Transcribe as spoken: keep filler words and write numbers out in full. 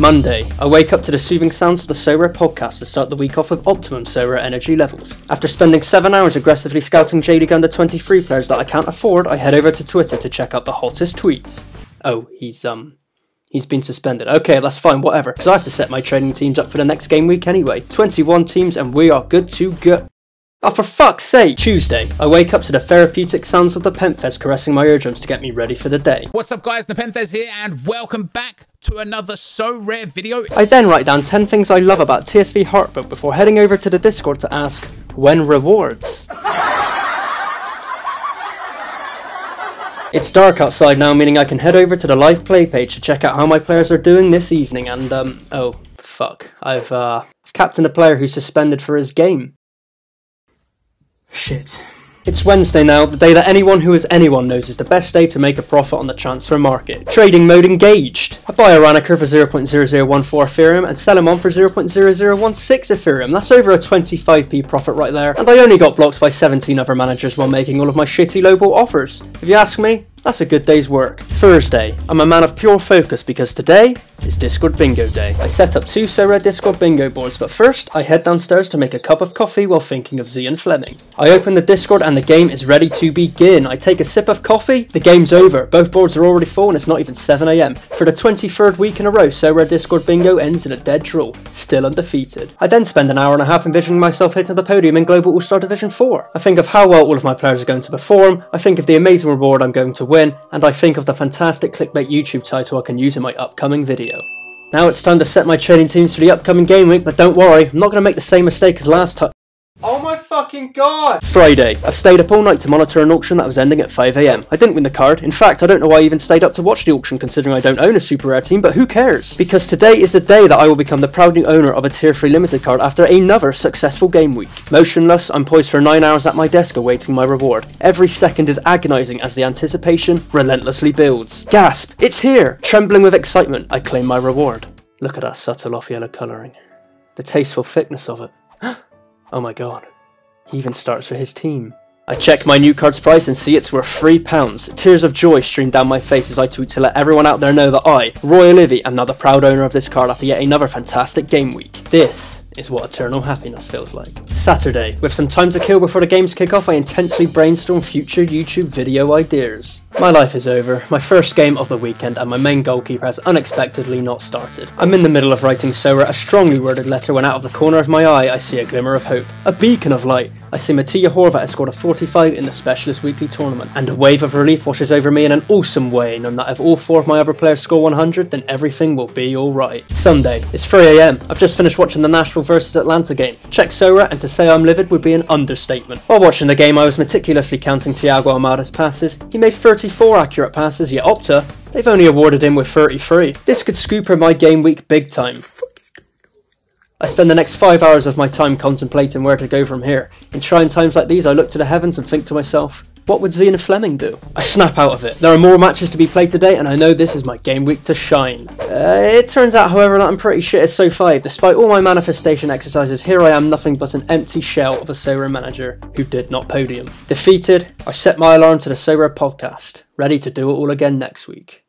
Monday, I wake up to the soothing sounds of the Sora podcast to start the week off with optimum Sora energy levels. After spending seven hours aggressively scouting J D G under twenty-three players that I can't afford, I head over to Twitter to check out the hottest tweets. Oh, he's, um... He's been suspended. Okay, that's fine, whatever, because I have to set my training teams up for the next game week anyway. twenty-one teams and we are good to go. Oh, for fuck's sake! Tuesday, I wake up to the therapeutic sounds of the Penthes caressing my eardrums to get me ready for the day. What's up guys, the Penthes here and welcome back to another Sorare video. I then write down ten things I love about T S V Heartbook before heading over to the Discord to ask, when rewards? It's dark outside now, meaning I can head over to the live play page to check out how my players are doing this evening and, um, oh, fuck. I've, uh, captained a player who's suspended for his game. Shit. It's Wednesday now, the day that anyone who is anyone knows is the best day to make a profit on the transfer market. Trading mode engaged. I buy a Raniker for zero point zero zero one four Ethereum and sell him on for zero point zero zero one six Ethereum. That's over a twenty-five p profit right there. And I only got blocked by seventeen other managers while making all of my shitty lowball offers. If you ask me, that's a good day's work. Thursday. I'm a man of pure focus because today is Discord Bingo Day. I set up two Sorare Discord Bingo boards, but first I head downstairs to make a cup of coffee while thinking of Zian Fleming. I open the Discord and the game is ready to begin. I take a sip of coffee, the game's over. Both boards are already full and it's not even seven a m. For the twenty-third week in a row, Sorare Discord Bingo ends in a dead draw, still undefeated. I then spend an hour and a half envisioning myself hitting the podium in Global All Star Division four. I think of how well all of my players are going to perform, I think of the amazing reward I'm going to win, and I think of the fantastic clickbait YouTube title I can use in my upcoming video. Now it's time to set my training teams for the upcoming game week, but don't worry, I'm not going to make the same mistake as last time. Oh my fucking god! Friday. I've stayed up all night to monitor an auction that was ending at five a m. I didn't win the card. In fact, I don't know why I even stayed up to watch the auction considering I don't own a super rare team, but who cares? Because today is the day that I will become the proud new owner of a tier three limited card after another successful game week. Motionless, I'm poised for nine hours at my desk awaiting my reward. Every second is agonising as the anticipation relentlessly builds. Gasp! It's here! Trembling with excitement, I claim my reward. Look at that subtle off-yellow colouring. The tasteful thickness of it. Oh my god, he even starts for his team. I check my new card's price and see it's worth three pounds. Tears of joy stream down my face as I tweet to let everyone out there know that I, Royalivi, am now the proud owner of this card after yet another fantastic game week. This is what eternal happiness feels like. Saturday, with some time to kill before the games kick off, I intensely brainstorm future YouTube video ideas. My life is over, my first game of the weekend, and my main goalkeeper has unexpectedly not started. I'm in the middle of writing Sora a strongly worded letter when out of the corner of my eye I see a glimmer of hope. A beacon of light. I see Matija Horvat has scored a forty-five in the Specialist Weekly Tournament, and a wave of relief washes over me in an awesome way, knowing that if all four of my other players score one hundred, then everything will be alright. Sunday. It's three a m. I've just finished watching the Nashville versus Atlanta game. Check Sora, and to say I'm livid would be an understatement. While watching the game I was meticulously counting Tiago Almada's passes. He made thirty-four accurate passes, yet Opta, they've only awarded him with thirty-three. This could scooper my game week big time. I spend the next five hours of my time contemplating where to go from here. In trying times like these, I look to the heavens and think to myself, what would Zena Fleming do? I snap out of it. There are more matches to be played today, and I know this is my game week to shine. Uh, it turns out, however, that I'm pretty shit at S O five. Despite all my manifestation exercises, here I am nothing but an empty shell of a Sora manager who did not podium. Defeated, I set my alarm to the Sora podcast, ready to do it all again next week.